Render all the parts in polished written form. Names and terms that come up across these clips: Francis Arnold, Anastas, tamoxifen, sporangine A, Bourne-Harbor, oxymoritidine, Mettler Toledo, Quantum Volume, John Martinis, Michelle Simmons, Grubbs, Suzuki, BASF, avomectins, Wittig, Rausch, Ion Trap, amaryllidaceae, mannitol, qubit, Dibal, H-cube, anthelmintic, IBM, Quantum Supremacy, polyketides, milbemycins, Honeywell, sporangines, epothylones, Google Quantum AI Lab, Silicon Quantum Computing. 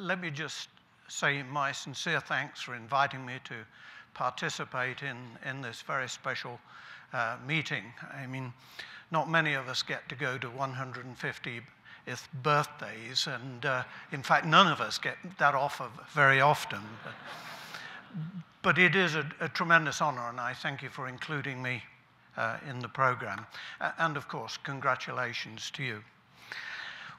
Let me just say my sincere thanks for inviting me to participate in this very special meeting. I mean, not many of us get to go to 150th birthdays, and in fact, none of us get that offer very often. But it is a tremendous honor, and I thank you for including me in the program. And of course, congratulations to you.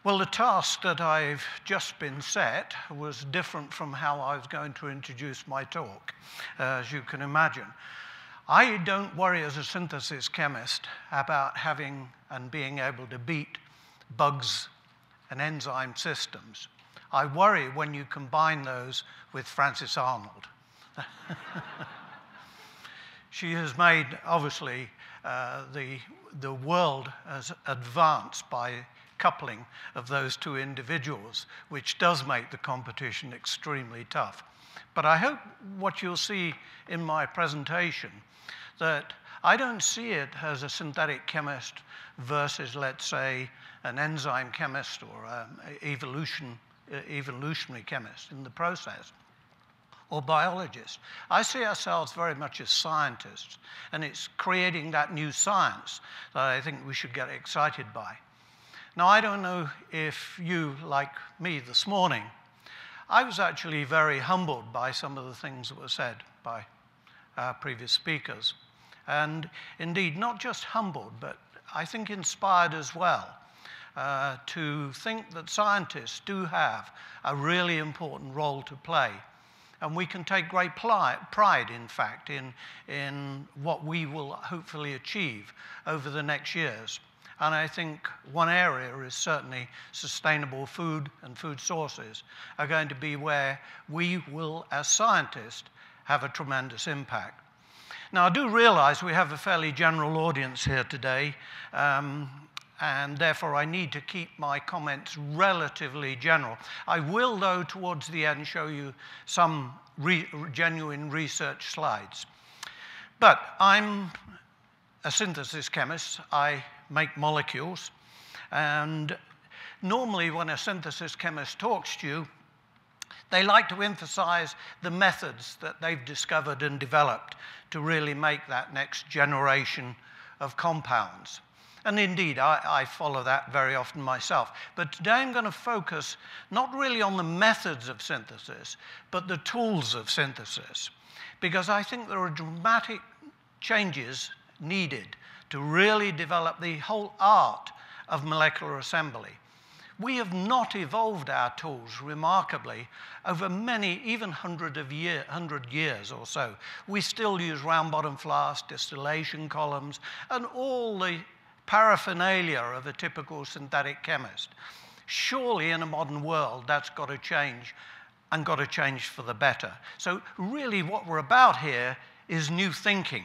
Well, the task that I've just been set was different from how I was going to introduce my talk, as you can imagine. I don't worry as a synthesis chemist about having and being able to beat bugs and enzyme systems. I worry when you combine those with Francis Arnold. She has made, obviously, the world has advanced by coupling of those two individuals, which does make the competition extremely tough. But I hope what you'll see in my presentation, that I don't see it as a synthetic chemist versus, let's say, an enzyme chemist or evolutionary chemist in the process, or biologists. I see ourselves very much as scientists, and it's creating that new science that I think we should get excited by. Now, I don't know if you, like me this morning, I was actually very humbled by some of the things that were said by our previous speakers. And indeed, not just humbled, but I think inspired as well to think that scientists do have a really important role to play. And we can take great pride, in fact, in what we will hopefully achieve over the next years. And I think one area is certainly sustainable food and food sources are going to be where we will, as scientists, have a tremendous impact. Now, I do realize we have a fairly general audience here today, and therefore I need to keep my comments relatively general. I will, though, towards the end, show you some genuine research slides. But I'm a synthesis chemist. I make molecules, and normally when a synthesis chemist talks to you, they like to emphasize the methods that they've discovered and developed to really make that next generation of compounds. And indeed, I follow that very often myself. But today I'm going to focus not really on the methods of synthesis, but the tools of synthesis, because I think there are dramatic changes needed to really develop the whole art of molecular assembly. We have not evolved our tools remarkably over many, even hundred years or so. We still use round-bottom flasks, distillation columns, and all the paraphernalia of a typical synthetic chemist. Surely in a modern world, that's got to change, and got to change for the better. So really what we're about here is new thinking.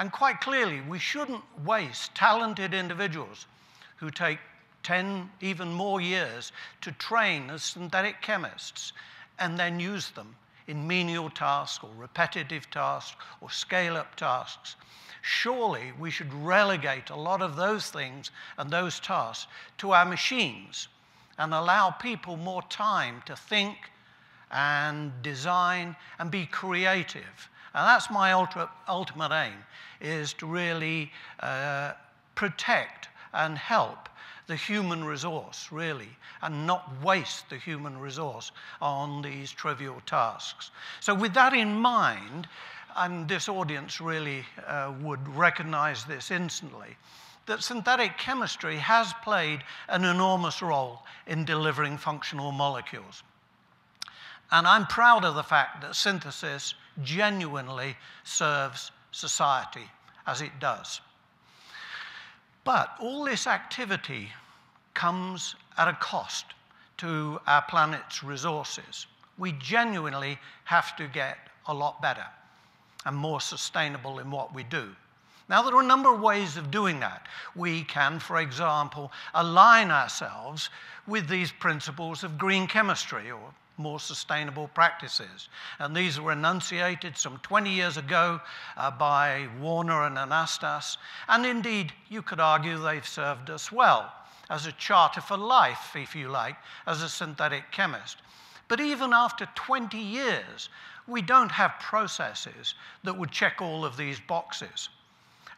And quite clearly, we shouldn't waste talented individuals who take 10, even more years to train as synthetic chemists and then use them in menial tasks or repetitive tasks or scale-up tasks. Surely, we should relegate a lot of those things and those tasks to our machines and allow people more time to think and design and be creative. And that's my ultimate aim, is to really protect and help the human resource, really, and not waste the human resource on these trivial tasks. So with that in mind, and this audience really would recognize this instantly, that synthetic chemistry has played an enormous role in delivering functional molecules. And I'm proud of the fact that synthesis genuinely serves society, as it does. But all this activity comes at a cost to our planet's resources. We genuinely have to get a lot better and more sustainable in what we do. Now, there are a number of ways of doing that. We can, for example, align ourselves with these principles of green chemistry or more sustainable practices. And these were enunciated some 20 years ago by Warner and Anastas. And indeed, you could argue they've served us well as a charter for life, if you like, as a synthetic chemist. But even after 20 years, we don't have processes that would check all of these boxes.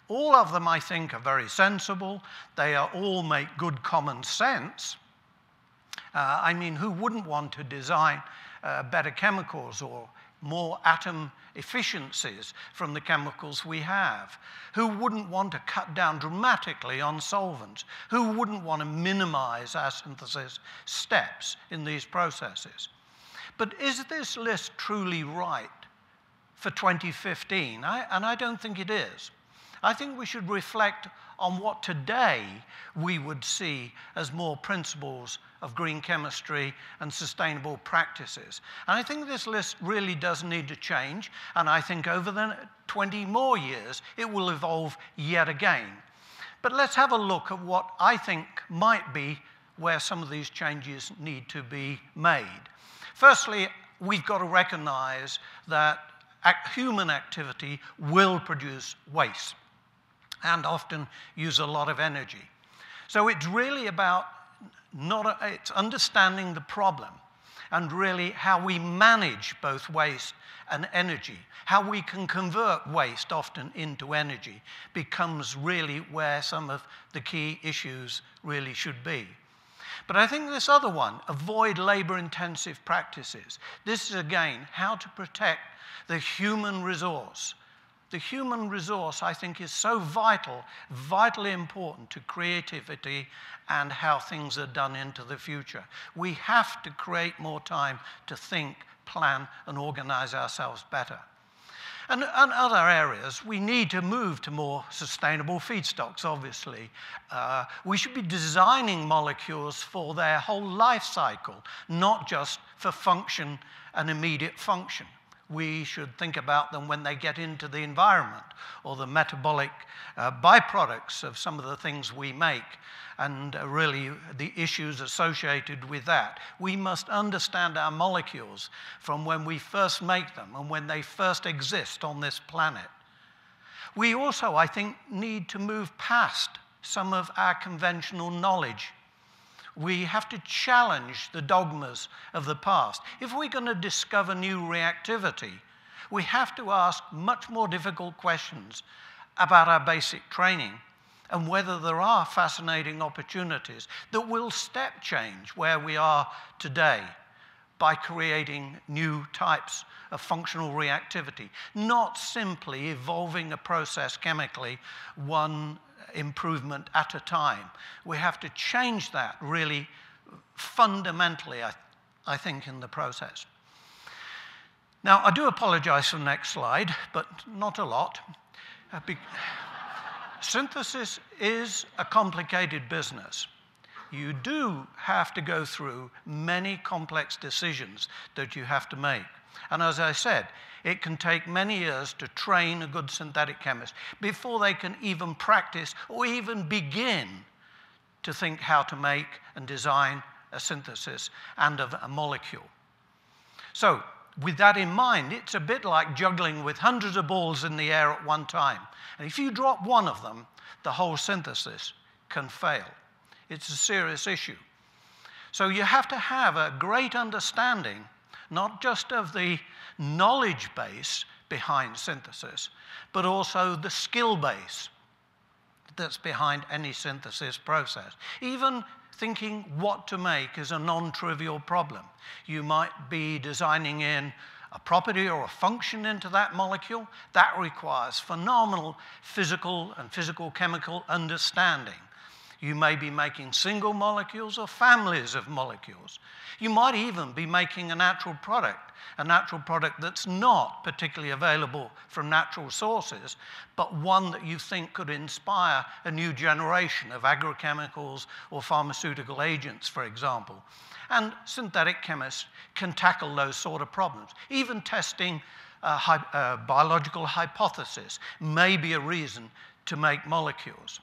All of them, I think, are very sensible. They all make good common sense. I mean, who wouldn't want to design better chemicals or more atom efficiencies from the chemicals we have? Who wouldn't want to cut down dramatically on solvents? Who wouldn't want to minimize our synthesis steps in these processes? But is this list truly right for 2015? I don't think it is. I think we should reflect on what today we would see as more principles of green chemistry and sustainable practices. And I think this list really does need to change, and I think over the 20 more years, it will evolve yet again. But let's have a look at what I think might be where some of these changes need to be made. Firstly, we've got to recognize that human activity will produce waste and often use a lot of energy. So it's really about it's understanding the problem and really how we manage both waste and energy. How we can convert waste often into energy becomes really where some of the key issues really should be. But I think this other one, avoid labor-intensive practices. This is, again, how to protect the human resource. The human resource, I think, is so vital, vitally important to creativity and how things are done into the future. We have to create more time to think, plan, and organize ourselves better. And other areas, we need to move to more sustainable feedstocks, obviously. We should be designing molecules for their whole life cycle, not just for function and immediate function. We should think about them when they get into the environment or the metabolic byproducts of some of the things we make and really the issues associated with that. We must understand our molecules from when we first make them and when they first exist on this planet. We also, I think, need to move past some of our conventional knowledge. We have to challenge the dogmas of the past. If we're going to discover new reactivity, we have to ask much more difficult questions about our basic training and whether there are fascinating opportunities that will step change where we are today by creating new types of functional reactivity, not simply evolving a process chemically one improvement at a time. We have to change that really fundamentally, I think, in the process. Now, I do apologize for the next slide, but not a lot. Synthesis is a complicated business. You do have to go through many complex decisions that you have to make. And as I said, it can take many years to train a good synthetic chemist before they can even practice or even begin to think how to make and design a synthesis and of a molecule. So, with that in mind, it's a bit like juggling with hundreds of balls in the air at one time. And if you drop one of them, the whole synthesis can fail. It's a serious issue. So you have to have a great understanding not just of the knowledge base behind synthesis, but also the skill base that's behind any synthesis process. Even thinking what to make is a non-trivial problem. You might be designing in a property or a function into that molecule. That requires phenomenal physical and physical-chemical understanding. You may be making single molecules or families of molecules. You might even be making a natural product that's not particularly available from natural sources, but one that you think could inspire a new generation of agrochemicals or pharmaceutical agents, for example. And synthetic chemists can tackle those sort of problems. Even testing a biological hypothesis may be a reason to make molecules.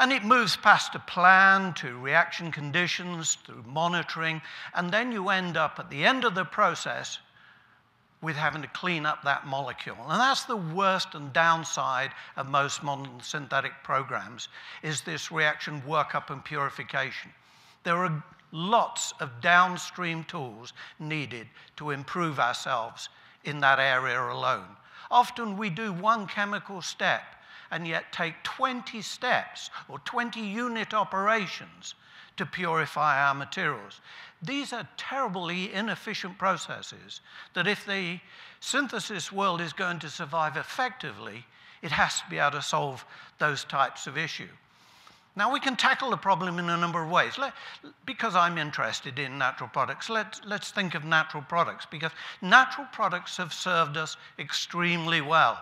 And it moves past a plan to reaction conditions, through monitoring, and then you end up at the end of the process with having to clean up that molecule. And that's the worst and downside of most modern synthetic programs, is this reaction workup and purification. There are lots of downstream tools needed to improve ourselves in that area alone. Often we do one chemical step and yet take 20 steps or 20 unit operations to purify our materials. These are terribly inefficient processes that if the synthesis world is going to survive effectively, it has to be able to solve those types of issues. Now, we can tackle the problem in a number of ways. Because I'm interested in natural products, let's think of natural products, because natural products have served us extremely well.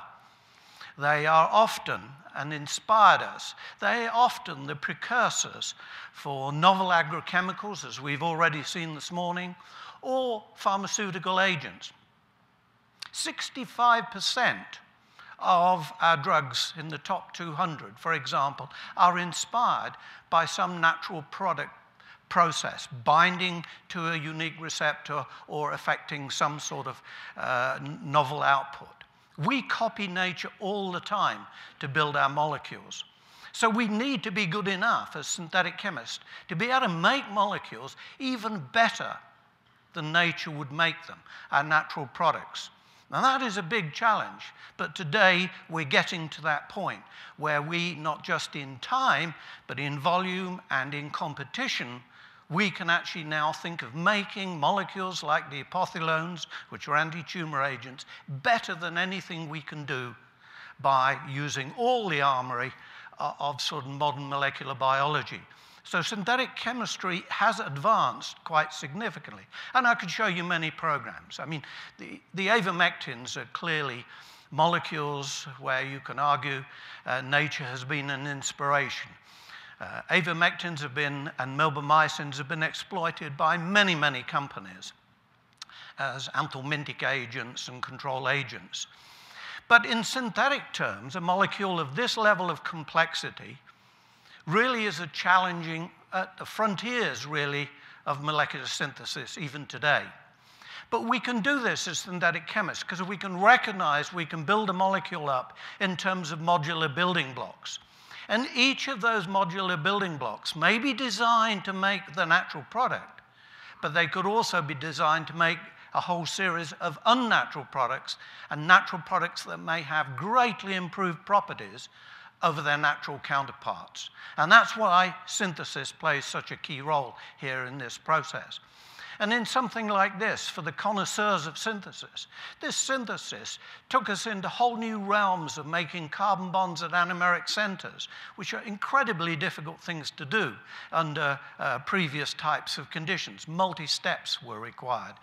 They are often, and inspired us, they are often the precursors for novel agrochemicals, as we've already seen this morning, or pharmaceutical agents. 65% of our drugs in the top 200, for example, are inspired by some natural product process, binding to a unique receptor or affecting some sort of novel output. We copy nature all the time to build our molecules. So we need to be good enough as synthetic chemists to be able to make molecules even better than nature would make them, our natural products. Now, that is a big challenge, but today we're getting to that point where we, not just in time, but in volume and in competition, we can actually now think of making molecules like the epothylones, which are anti-tumor agents, better than anything we can do by using all the armory of sort of modern molecular biology. So synthetic chemistry has advanced quite significantly. And I could show you many programs. I mean, the avomectins are clearly molecules where you can argue nature has been an inspiration. Avomectins have been, and milbemycins have been exploited by many, many companies as anthelmintic agents and control agents. But in synthetic terms, a molecule of this level of complexity really is a challenging at the frontiers, really, of molecular synthesis even today. But we can do this as synthetic chemists because we can recognize we can build a molecule up in terms of modular building blocks. And each of those modular building blocks may be designed to make the natural product, but they could also be designed to make a whole series of unnatural products and natural products that may have greatly improved properties over their natural counterparts. And that's why synthesis plays such a key role here in this process. And in something like this, for the connoisseurs of synthesis, this synthesis took us into whole new realms of making carbon bonds at anomeric centers, which are incredibly difficult things to do under previous types of conditions. Multi-steps were required.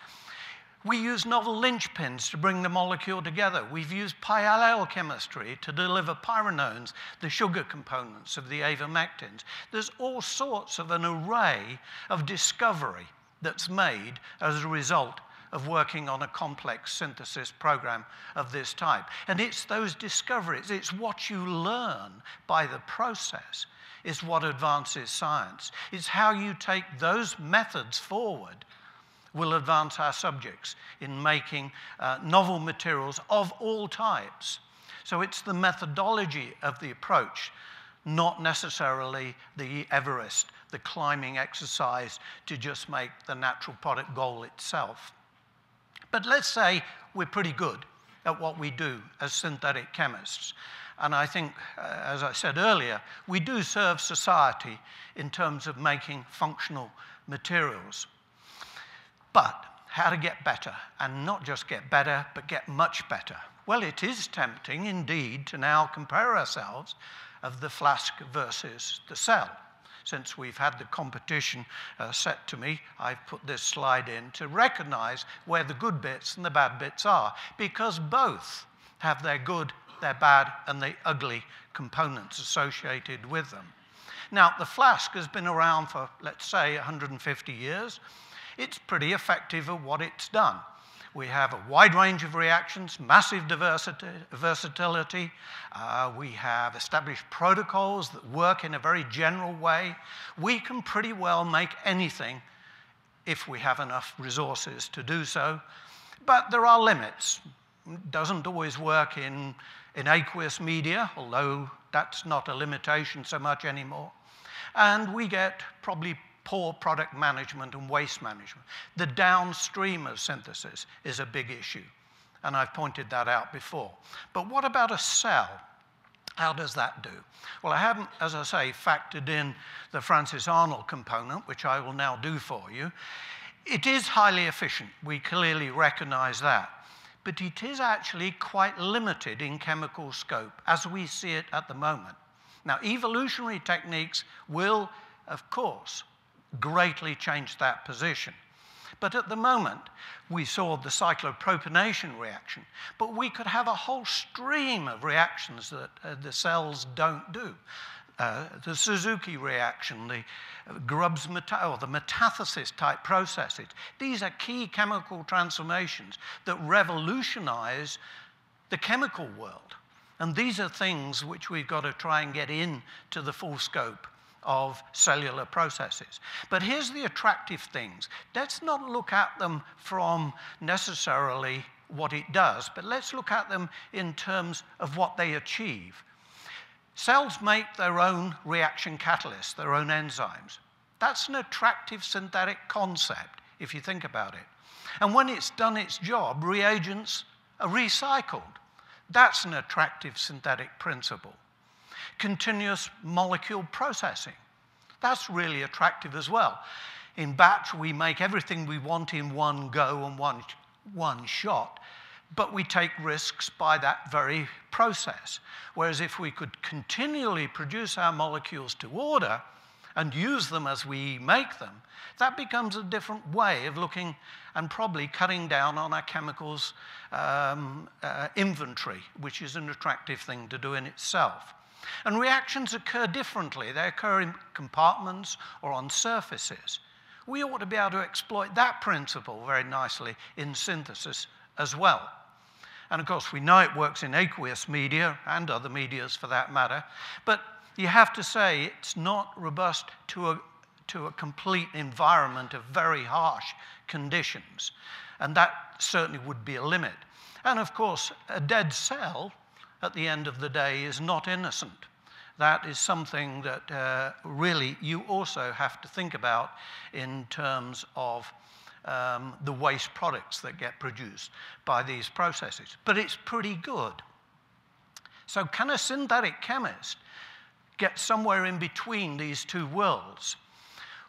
We use novel linchpins to bring the molecule together. We've used parallel chemistry to deliver pyrenones, the sugar components of the avomectins. There's all sorts of an array of discovery that's made as a result of working on a complex synthesis program of this type. And it's those discoveries, it's what you learn by the process, is what advances science. It's how you take those methods forward will advance our subjects in making novel materials of all types. So it's the methodology of the approach, not necessarily the Everest, the climbing exercise to just make the natural product goal itself. But let's say we're pretty good at what we do as synthetic chemists. And I think, as I said earlier, we do serve society in terms of making functional materials. But how to get better, and not just get better, but get much better? Well, it is tempting indeed to now compare ourselves of the flask versus the cell. Since we've had the competition set to me, I've put this slide in to recognize where the good bits and the bad bits are, because both have their good, their bad, and the ugly components associated with them. Now, the flask has been around for, let's say, 150 years. It's pretty effective at what it's done. We have a wide range of reactions, massive versatility. We have established protocols that work in a very general way. We can pretty well make anything if we have enough resources to do so. But there are limits. It doesn't always work in aqueous media, although that's not a limitation so much anymore. And we get probably poor product management and waste management. The downstream of synthesis is a big issue, and I've pointed that out before. But what about a cell? How does that do? Well, I haven't, as I say, factored in the Francis Arnold component, which I will now do for you. It is highly efficient. We clearly recognize that. But it is actually quite limited in chemical scope as we see it at the moment. Now, evolutionary techniques will, of course, greatly change that position. But at the moment, we saw the cyclopropanation reaction. But we could have a whole stream of reactions that the cells don't do. The Suzuki reaction, the Grubbs or the metathesis-type processes. These are key chemical transformations that revolutionize the chemical world. And these are things which we've got to try and get into the full scope of cellular processes. But here's the attractive things. Let's not look at them from necessarily what it does, but let's look at them in terms of what they achieve. Cells make their own reaction catalysts, their own enzymes. That's an attractive synthetic concept, if you think about it. And when it's done its job, reagents are recycled. That's an attractive synthetic principle. Continuous molecule processing. That's really attractive as well. In batch, we make everything we want in one go and one shot, but we take risks by that very process. Whereas if we could continually produce our molecules to order and use them as we make them, that becomes a different way of looking and probably cutting down on our chemicals inventory, which is an attractive thing to do in itself. And reactions occur differently. They occur in compartments or on surfaces. We ought to be able to exploit that principle very nicely in synthesis as well. And of course, we know it works in aqueous media and other medias for that matter, but you have to say it's not robust to a complete environment of very harsh conditions. And that certainly would be a limit. And of course, a dead cell at the end of the day is not innocent. That is something that really you also have to think about in terms of the waste products that get produced by these processes. But it's pretty good. So can a synthetic chemist get somewhere in between these two worlds?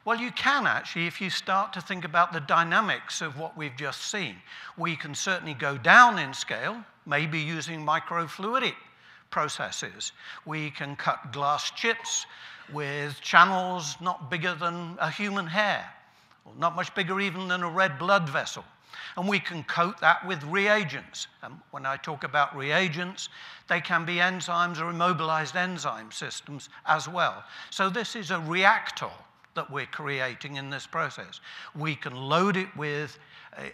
Well, you can actually, if you start to think about the dynamics of what we've just seen. We can certainly go down in scale, maybe using microfluidic processes. We can cut glass chips with channels not bigger than a human hair, or not much bigger even than a red blood vessel. And we can coat that with reagents. And when I talk about reagents, they can be enzymes or immobilized enzyme systems as well. So this is a reactor that we're creating in this process. We can load it with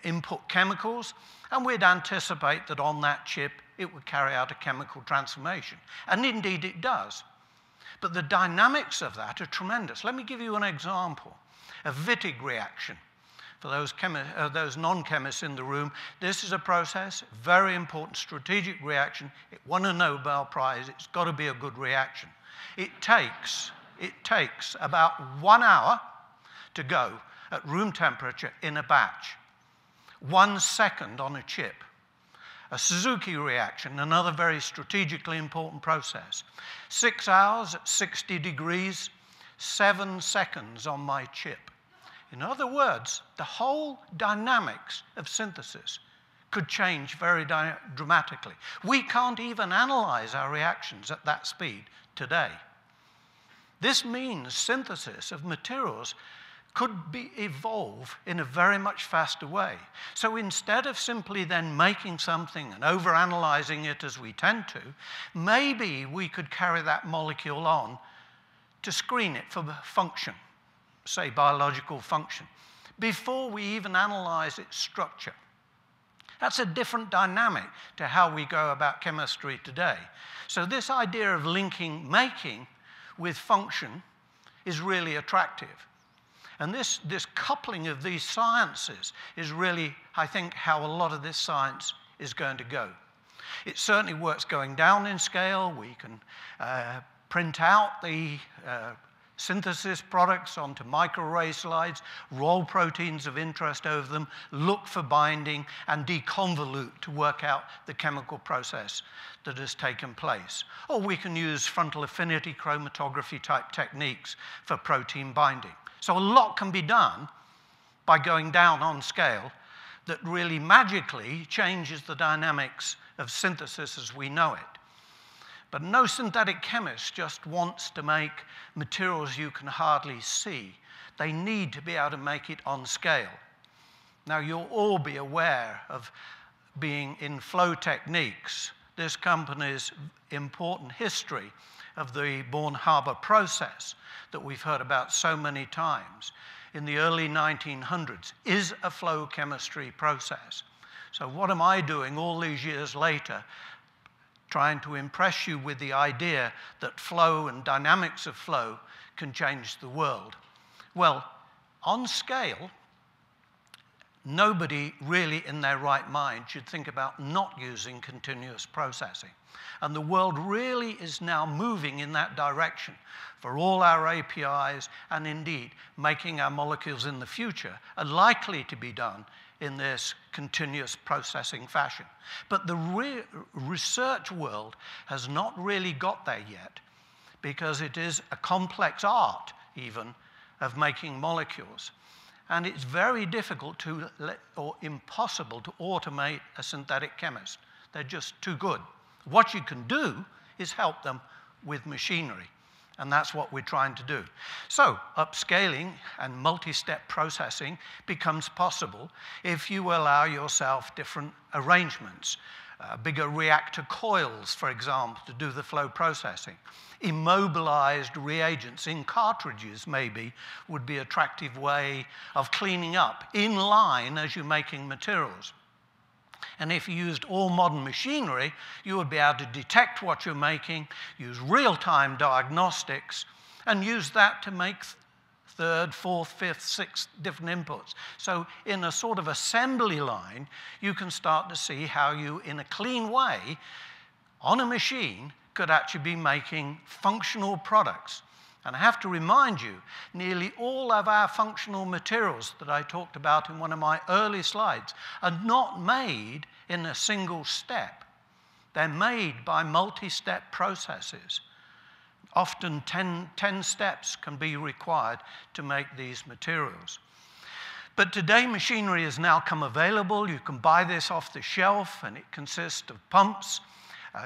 input chemicals, and we'd anticipate that on that chip, it would carry out a chemical transformation. And indeed, it does. But the dynamics of that are tremendous. Let me give you an example, a Wittig reaction. For those non-chemists in the room, this is a process, very important strategic reaction. It won a Nobel Prize. It's got to be a good reaction. It takes about 1 hour to go at room temperature in a batch, 1 second on a chip. A Suzuki reaction, another very strategically important process. 6 hours at 60 degrees, 7 seconds on my chip. In other words, the whole dynamics of synthesis could change very dramatically. We can't even analyze our reactions at that speed today. This means synthesis of materials could evolve in a very much faster way. So instead of simply then making something and overanalyzing it as we tend to, maybe we could carry that molecule on to screen it for function, say biological function, before we even analyze its structure. That's a different dynamic to how we go about chemistry today. So this idea of linking making with function is really attractive. And this coupling of these sciences is really, I think, how a lot of this science is going to go. It certainly works going down in scale. We can print out the synthesis products onto microarray slides, roll proteins of interest over them, look for binding, and deconvolute to work out the chemical process that has taken place. Or we can use frontal affinity chromatography type techniques for protein binding. So a lot can be done by going down on scale that really magically changes the dynamics of synthesis as we know it. But no synthetic chemist just wants to make materials you can hardly see. They need to be able to make it on scale. Now, you'll all be aware of being in flow techniques, this company's important history of the Bourne-Harbor process that we've heard about so many times in the early 1900s is a flow chemistry process. So what am I doing all these years later trying to impress you with the idea that flow and dynamics of flow can change the world? Well, on scale, nobody really in their right mind should think about not using continuous processing. And the world really is now moving in that direction for all our APIs, and indeed making our molecules in the future are likely to be done in this continuous processing fashion. But the research world has not really got there yet, because it is a complex art, even, of making molecules. And it's very difficult to, or impossible to automate a synthetic chemist. They're just too good. What you can do is help them with machinery. And that's what we're trying to do. So upscaling and multi-step processing becomes possible if you allow yourself different arrangements. Bigger reactor coils, for example, to do the flow processing. Immobilized reagents in cartridges, maybe, would be an attractive way of cleaning up in line as you're making materials. And if you used all modern machinery, you would be able to detect what you're making, use real-time diagnostics, and use that to make third, fourth, fifth, sixth different inputs. So in a sort of assembly line, you can start to see how you, in a clean way, on a machine, could actually be making functional products. And I have to remind you, nearly all of our functional materials that I talked about in one of my early slides are not made in a single step. They're made by multi-step processes. Often 10 steps can be required to make these materials. But today, machinery has now come available. You can buy this off the shelf, and it consists of pumps.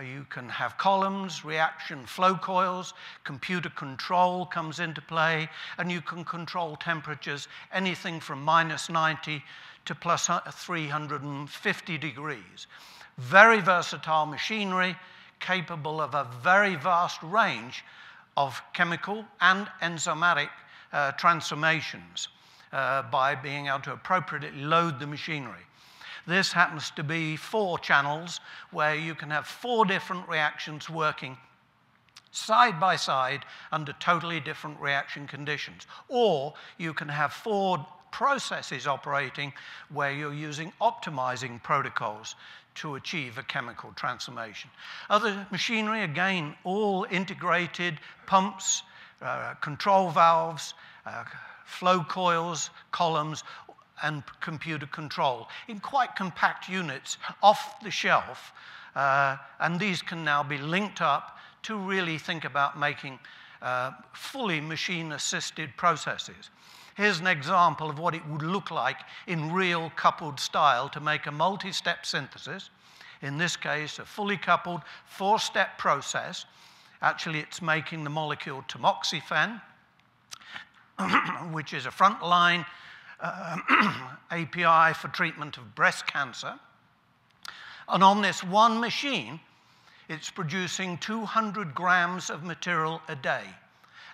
You can have columns, reaction flow coils, computer control comes into play, and you can control temperatures anything from -90 to plus 350 degrees. Very versatile machinery, capable of a very vast range of chemical and enzymatic transformations by being able to appropriately load the machinery. This happens to be 4 channels where you can have 4 different reactions working side by side under totally different reaction conditions. Or you can have 4 processes operating where you're using optimizing protocols to achieve a chemical transformation. Other machinery, again, all integrated: pumps, control valves, flow coils, columns, and computer control in quite compact units off the shelf, and these can now be linked up to really think about making fully machine-assisted processes. Here's an example of what it would look like in real coupled style to make a multi-step synthesis, in this case a fully coupled 4-step process. Actually, it's making the molecule tamoxifen, which is a frontline API for treatment of breast cancer. And on this one machine, it's producing 200 grams of material a day.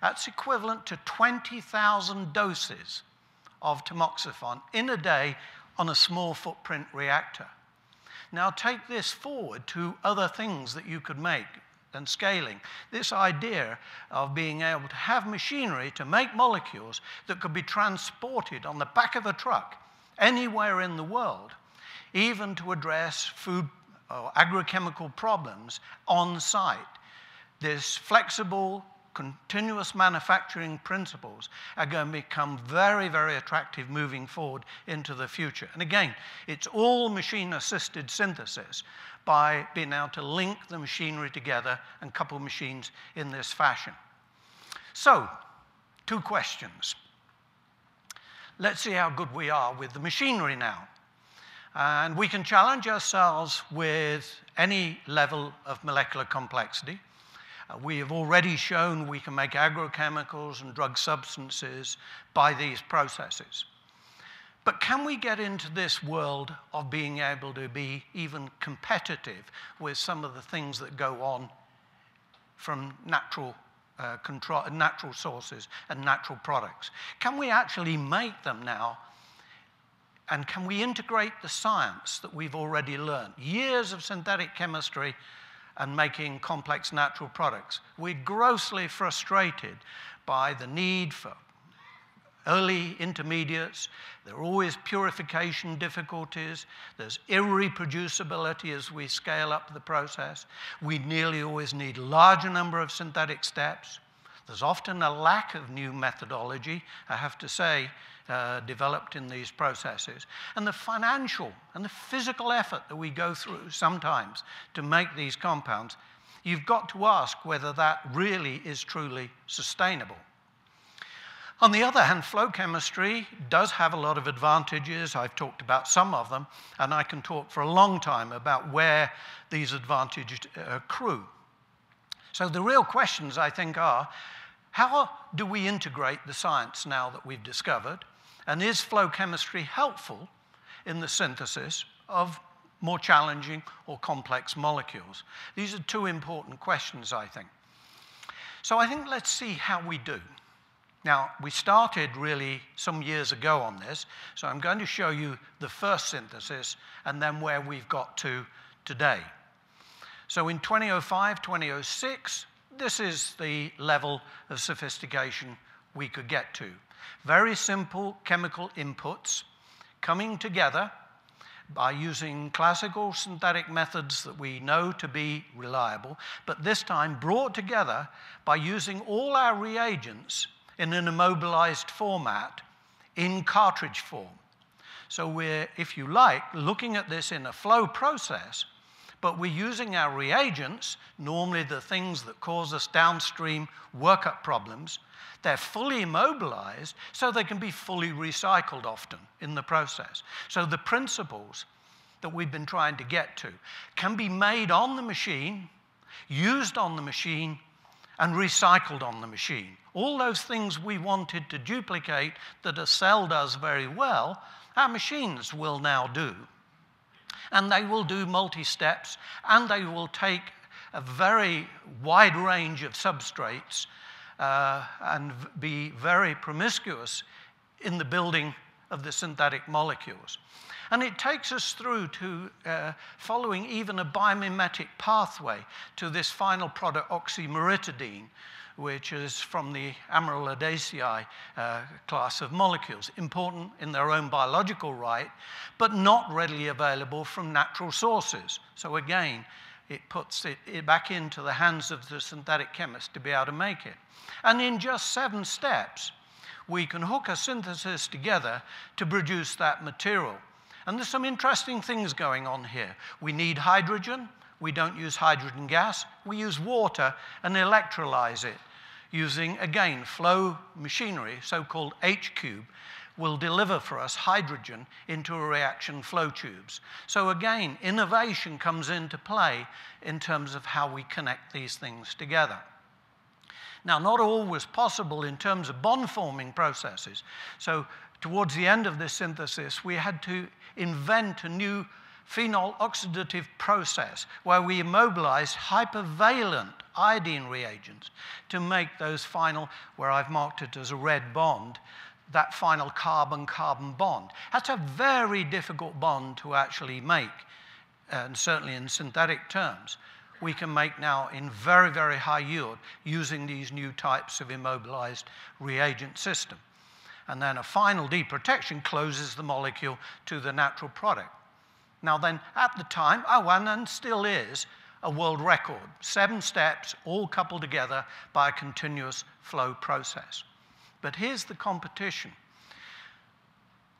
That's equivalent to 20,000 doses of tamoxifen in a day on a small footprint reactor. Now take this forward to other things that you could make and scaling. This idea of being able to have machinery to make molecules that could be transported on the back of a truck anywhere in the world, even to address food or agrochemical problems on site. This flexible, continuous manufacturing principles are going to become very, very attractive moving forward into the future. And again, it's all machine-assisted synthesis by being able to link the machinery together and couple machines in this fashion. So, two questions. Let's see how good we are with the machinery now. And we can challenge ourselves with any level of molecular complexity. We have already shown we can make agrochemicals and drug substances by these processes. But can we get into this world of being able to be even competitive with some of the things that go on from natural sources and natural products? Can we actually make them now? And can we integrate the science that we've already learned? Years of synthetic chemistry and making complex natural products. We're grossly frustrated by the need for early intermediates. There are always purification difficulties. There's irreproducibility as we scale up the process. We nearly always need a larger number of synthetic steps. There's often a lack of new methodology, I have to say, developed in these processes. And the financial and the physical effort that we go through sometimes to make these compounds, you've got to ask whether that really is truly sustainable. On the other hand, flow chemistry does have a lot of advantages. I've talked about some of them, and I can talk for a long time about where these advantages accrue. So the real questions, I think, are, how do we integrate the science now that we've discovered? And is flow chemistry helpful in the synthesis of more challenging or complex molecules? These are two important questions, I think. So I think let's see how we do. Now, we started really some years ago on this, so I'm going to show you the first synthesis and then where we've got to today. So in 2005, 2006, this is the level of sophistication we could get to. Very simple chemical inputs coming together by using classical synthetic methods that we know to be reliable, but this time brought together by using all our reagents in an immobilized format in cartridge form. So we're, if you like, looking at this in a flow process, but we're using our reagents, normally the things that cause us downstream workup problems. They're fully immobilized, so they can be fully recycled often in the process. So the principles that we've been trying to get to can be made on the machine, used on the machine, and recycled on the machine. All those things we wanted to duplicate that a cell does very well, our machines will now do. And they will do multi-steps, and they will take a very wide range of substrates and be very promiscuous in the building of the synthetic molecules. And it takes us through to following even a biomimetic pathway to this final product, oxymoritidine, which is from the amaryllidaceae class of molecules, important in their own biological right, but not readily available from natural sources. So again, it puts it back into the hands of the synthetic chemist to be able to make it. And in just 7 steps, we can hook a synthesis together to produce that material. And there's some interesting things going on here. We need hydrogen. We don't use hydrogen gas. We use water and electrolyze it. Using, again, flow machinery, so-called H-cube, will deliver for us hydrogen into a reaction flow tubes. So again, innovation comes into play in terms of how we connect these things together. Now, not all was possible in terms of bond-forming processes. So towards the end of this synthesis, we had to invent a new phenol oxidative process where we immobilized hypervalent iodine reagents to make those final, where I've marked it as a red bond, that final carbon-carbon bond. That's a very difficult bond to actually make, and certainly in synthetic terms. We can make now in very, very high yield using these new types of immobilized reagent system. And then a final deprotection closes the molecule to the natural product. Now then, at the time, and still is, a world record. 7 steps, all coupled together by a continuous flow process. But here's the competition.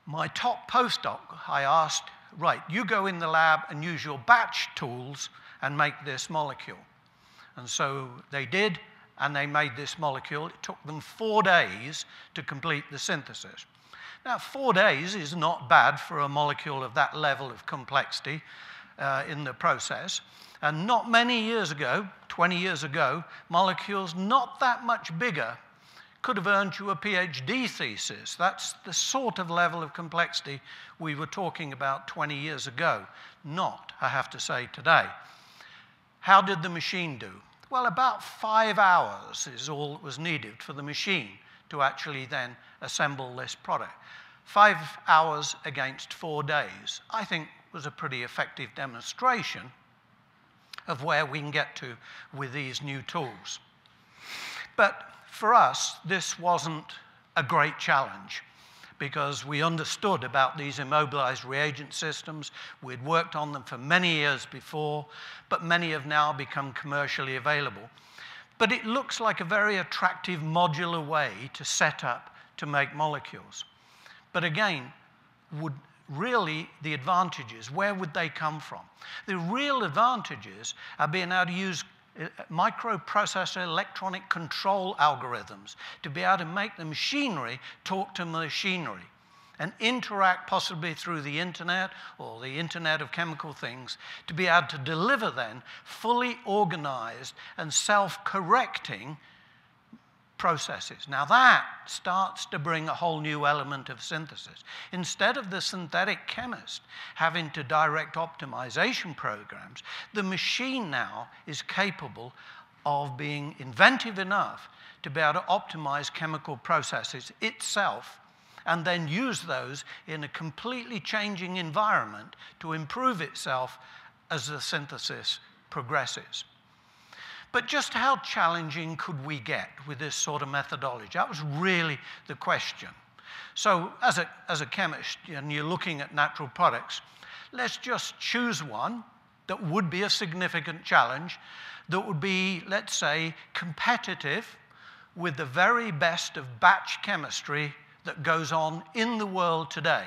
My top postdoc, I asked, right, you go in the lab and use your batch tools and make this molecule. And so they did, and they made this molecule. It took them 4 days to complete the synthesis. Now, 4 days is not bad for a molecule of that level of complexity in the process. And not many years ago, 20 years ago, molecules not that much bigger could have earned you a PhD thesis. That's the sort of level of complexity we were talking about 20 years ago, not, I have to say, today. How did the machine do? Well, about 5 hours is all that was needed for the machine to actually then assemble this product. 5 hours against 4 days, I think, was a pretty effective demonstration of where we can get to with these new tools. But for us, this wasn't a great challenge because we understood about these immobilized reagent systems. We'd worked on them for many years before, but many have now become commercially available. But it looks like a very attractive modular way to set up to make molecules. But again, really the advantages, where would they come from? The real advantages are being able to use microprocessor electronic control algorithms to be able to make the machinery talk to machinery and interact possibly through the internet or the internet of chemical things to be able to deliver then fully organized and self-correcting processes. Now that starts to bring a whole new element of synthesis. Instead of the synthetic chemist having to direct optimization programs, the machine now is capable of being inventive enough to be able to optimize chemical processes itself and then use those in a completely changing environment to improve itself as the synthesis progresses. But just how challenging could we get with this sort of methodology? That was really the question. So as a chemist, and you're looking at natural products, let's just choose one that would be a significant challenge, that would be, let's say, competitive with the very best of batch chemistry that goes on in the world today.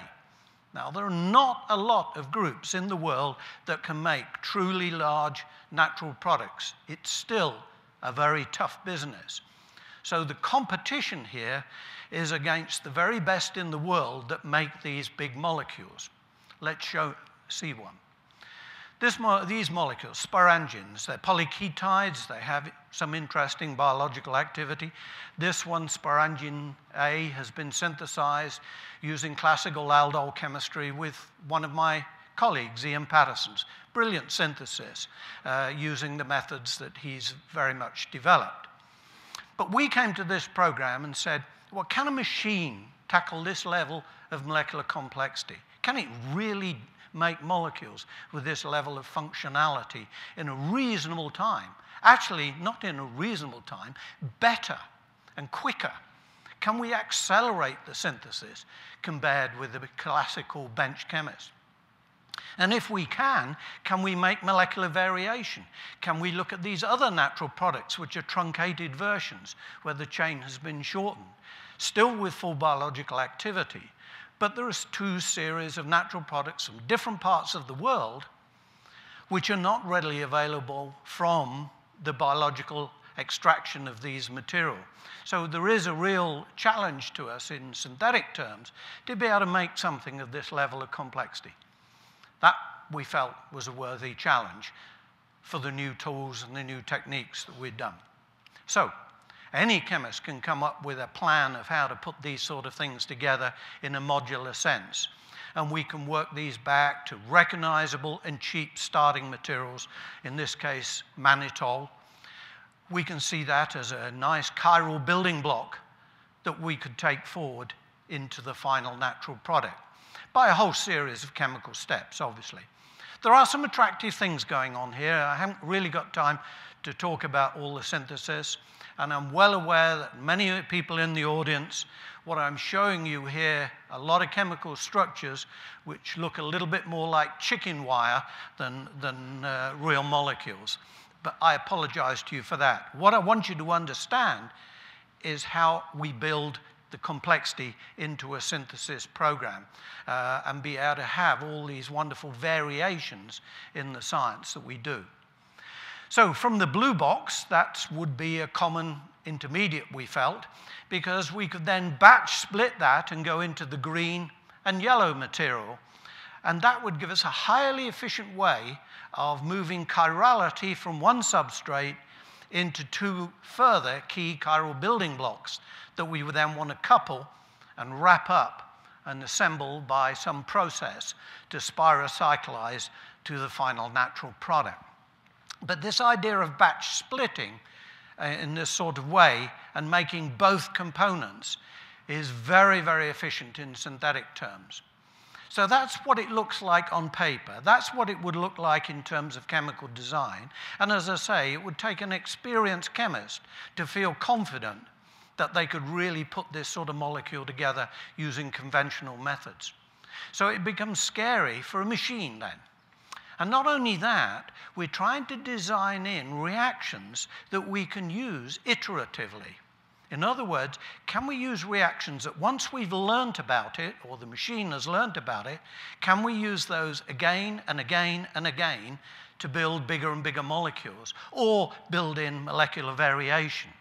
Now, there are not a lot of groups in the world that can make truly large natural products. It's still a very tough business. So the competition here is against the very best in the world that make these big molecules. Let's see one. These molecules, sporangines, they're polyketides. They have some interesting biological activity. This one, sporangine A, has been synthesized using classical aldol chemistry with one of my colleagues, Ian Patterson's. Brilliant synthesis using the methods that he's very much developed. But we came to this program and said, well, can a machine tackle this level of molecular complexity? Can it really make molecules with this level of functionality in a reasonable time? Actually, not in a reasonable time, better and quicker. Can we accelerate the synthesis compared with the classical bench chemists? And if we can we make molecular variation? Can we look at these other natural products, which are truncated versions, where the chain has been shortened, still with full biological activity? But there are 2 series of natural products from different parts of the world which are not readily available from the biological extraction of these material. So there is a real challenge to us in synthetic terms to be able to make something of this level of complexity. That we felt was a worthy challenge for the new tools and the new techniques that we'd done. So any chemist can come up with a plan of how to put these sort of things together in a modular sense. And we can work these back to recognizable and cheap starting materials, in this case, mannitol. We can see that as a nice chiral building block that we could take forward into the final natural product by a whole series of chemical steps, obviously. There are some attractive things going on here. I haven't really got time to talk about all the synthesis. And I'm well aware that many people in the audience, what I'm showing you here, a lot of chemical structures which look a little bit more like chicken wire than real molecules. But I apologize to you for that. What I want you to understand is how we build the complexity into a synthesis program and be able to have all these wonderful variations in the science that we do. So from the blue box, that would be a common intermediate, we felt, because we could then batch split that and go into the green and yellow material. And that would give us a highly efficient way of moving chirality from one substrate into two further key chiral building blocks that we would then want to couple and wrap up and assemble by some process to spirocyclize to the final natural product. But this idea of batch splitting in this sort of way and making both components is very, very efficient in synthetic terms. So that's what it looks like on paper. That's what it would look like in terms of chemical design. And as I say, it would take an experienced chemist to feel confident that they could really put this sort of molecule together using conventional methods. So it becomes scary for a machine then. And not only that, we're trying to design in reactions that we can use iteratively. In other words, can we use reactions that once we've learned about it, or the machine has learned about it, can we use those again and again and again to build bigger and bigger molecules, or build in molecular variation?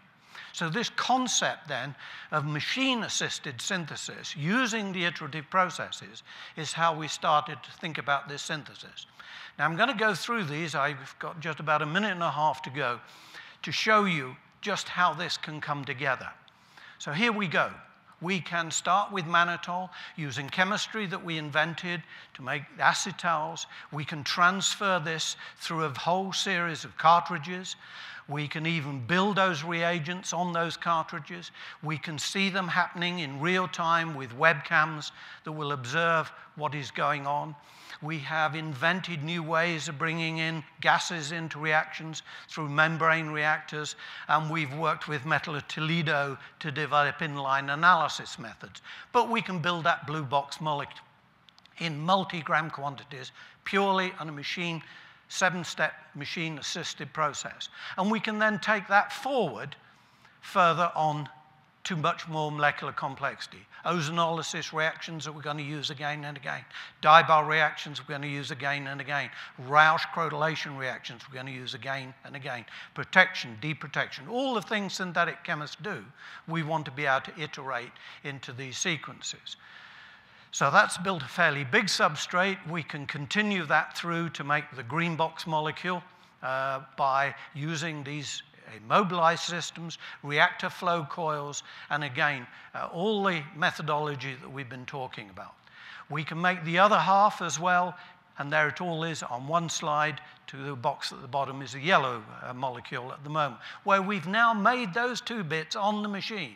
So this concept then of machine-assisted synthesis using the iterative processes is how we started to think about this synthesis. Now I'm going to go through these. I've got just about a minute and a half to go to show you just how this can come together. So here we go. We can start with mannitol using chemistry that we invented to make acetals. We can transfer this through a whole series of cartridges. We can even build those reagents on those cartridges. We can see them happening in real time with webcams that will observe what is going on. We have invented new ways of bringing in gases into reactions through membrane reactors, and we've worked with Mettler Toledo to develop inline analysis methods. But we can build that blue box molecule in multi-gram quantities purely on a machine, 7-step machine-assisted process. And we can then take that forward further on to much more molecular complexity. Ozonolysis reactions that we're going to use again and again. Dibal reactions we're going to use again and again. Rausch crotylation reactions we're going to use again and again. Protection, deprotection, all the things synthetic chemists do, we want to be able to iterate into these sequences. So that's built a fairly big substrate. We can continue that through to make the green box molecule by using these immobilized systems, reactor flow coils, and again, all the methodology that we've been talking about. We can make the other half as well, and there it all is on one slide. To the box at the bottom is a yellow molecule at the moment, where we've now made those two bits on the machine.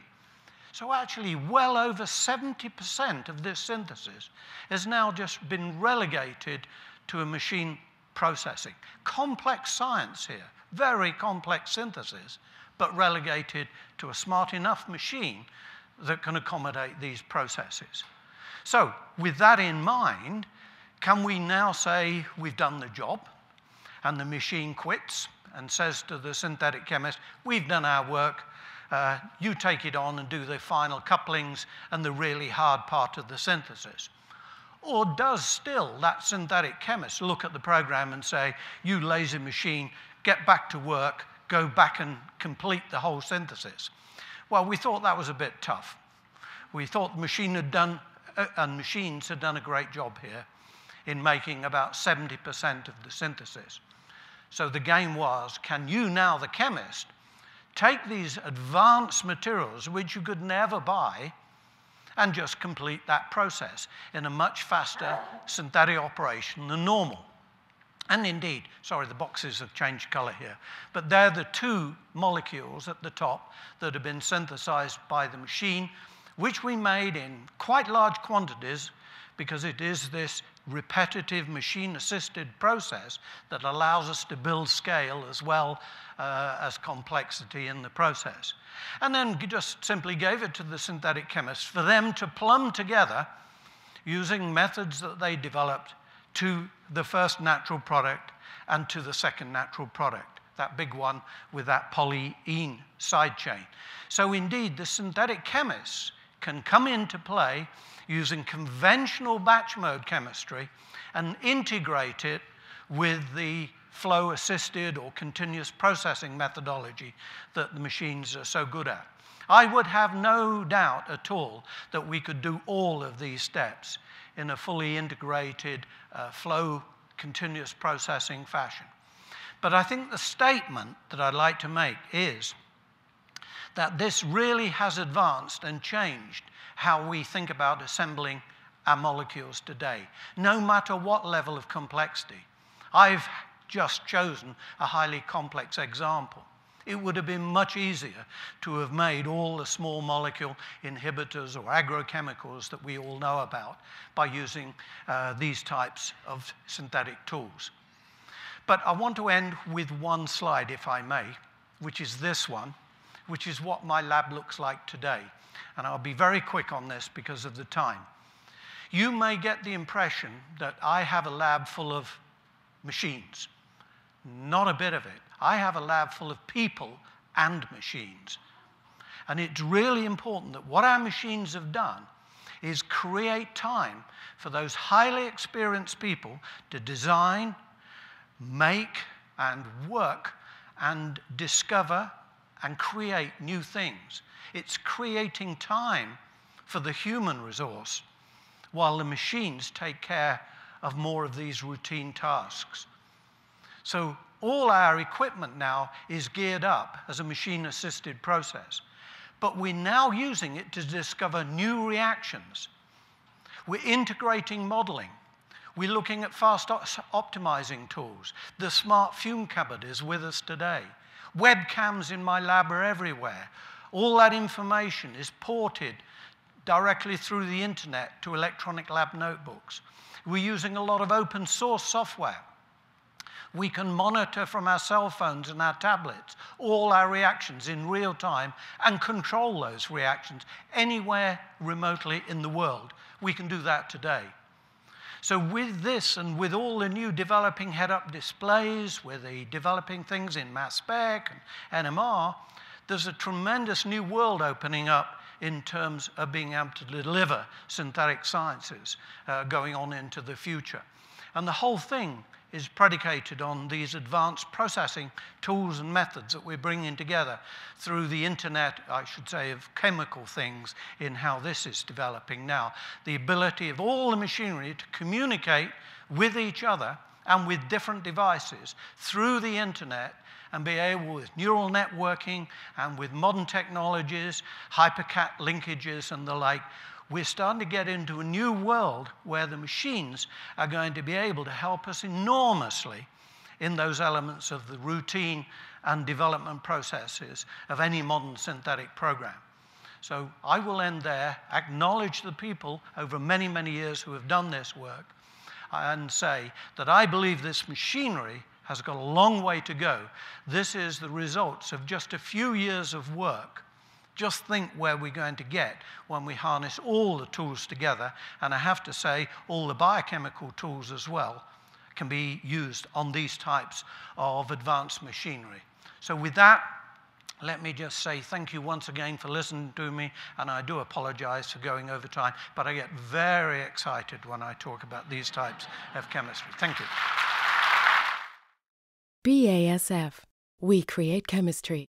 So actually, well over 70% of this synthesis has now just been relegated to a machine processing. Complex science here, very complex synthesis, but relegated to a smart enough machine that can accommodate these processes. So with that in mind, can we now say we've done the job and the machine quits and says to the synthetic chemist, we've done our work, you take it on and do the final couplings and the really hard part of the synthesis? Or does still that synthetic chemist look at the program and say, you lazy machine, get back to work, go back and complete the whole synthesis? Well, we thought that was a bit tough. We thought the machine had done, and machines had done a great job here in making about 70% of the synthesis. So the game was, can you now, the chemist, take these advanced materials, which you could never buy, and just complete that process in a much faster synthetic operation than normal? And indeed, sorry, the boxes have changed color here, but they're the two molecules at the top that have been synthesized by the machine, which we made in quite large quantities because it is this repetitive machine-assisted process that allows us to build scale as well as complexity in the process. And then just simply gave it to the synthetic chemists for them to plumb together using methods that they developed to the first natural product and to the second natural product, that big one with that polyene side chain. So indeed, the synthetic chemists can come into play using conventional batch mode chemistry and integrate it with the flow-assisted or continuous processing methodology that the machines are so good at. I would have no doubt at all that we could do all of these steps in a fully integrated flow continuous processing fashion. But I think the statement that I'd like to make is that this really has advanced and changed how we think about assembling our molecules today, no matter what level of complexity. I've just chosen a highly complex example. It would have been much easier to have made all the small molecule inhibitors or agrochemicals that we all know about by using these types of synthetic tools. But I want to end with one slide, if I may, which is this one, which is what my lab looks like today. And I'll be very quick on this because of the time. You may get the impression that I have a lab full of machines. Not a bit of it. I have a lab full of people and machines. And it's really important that what our machines have done is create time for those highly experienced people to design, make, and work, and discover, and create new things. It's creating time for the human resource while the machines take care of more of these routine tasks. So all our equipment now is geared up as a machine-assisted process, but we're now using it to discover new reactions. We're integrating modeling. We're looking at fast optimizing tools. The smart fume cupboard is with us today. Webcams in my lab are everywhere. All that information is ported directly through the internet to electronic lab notebooks. We're using a lot of open source software. We can monitor from our cell phones and our tablets all our reactions in real time and control those reactions anywhere remotely in the world. We can do that today. So with this and with all the new developing head-up displays, with the developing things in mass spec and NMR, there's a tremendous new world opening up in terms of being able to deliver synthetic sciences going on into the future. And the whole thing is predicated on these advanced processing tools and methods that we're bringing together through the internet, I should say, of chemical things in how this is developing now. The ability of all the machinery to communicate with each other and with different devices through the internet and be able, with neural networking and with modern technologies, hypercat linkages and the like, we're starting to get into a new world where the machines are going to be able to help us enormously in those elements of the routine and development processes of any modern synthetic program. So I will end there, acknowledge the people over many, many years who have done this work, and say that I believe this machinery has got a long way to go. This is the results of just a few years of work. Just think where we're going to get when we harness all the tools together, and I have to say all the biochemical tools as well can be used on these types of advanced machinery. So with that, let me just say thank you once again for listening to me, and I do apologize for going over time, but I get very excited when I talk about these types of chemistry. Thank you. BASF. We create chemistry.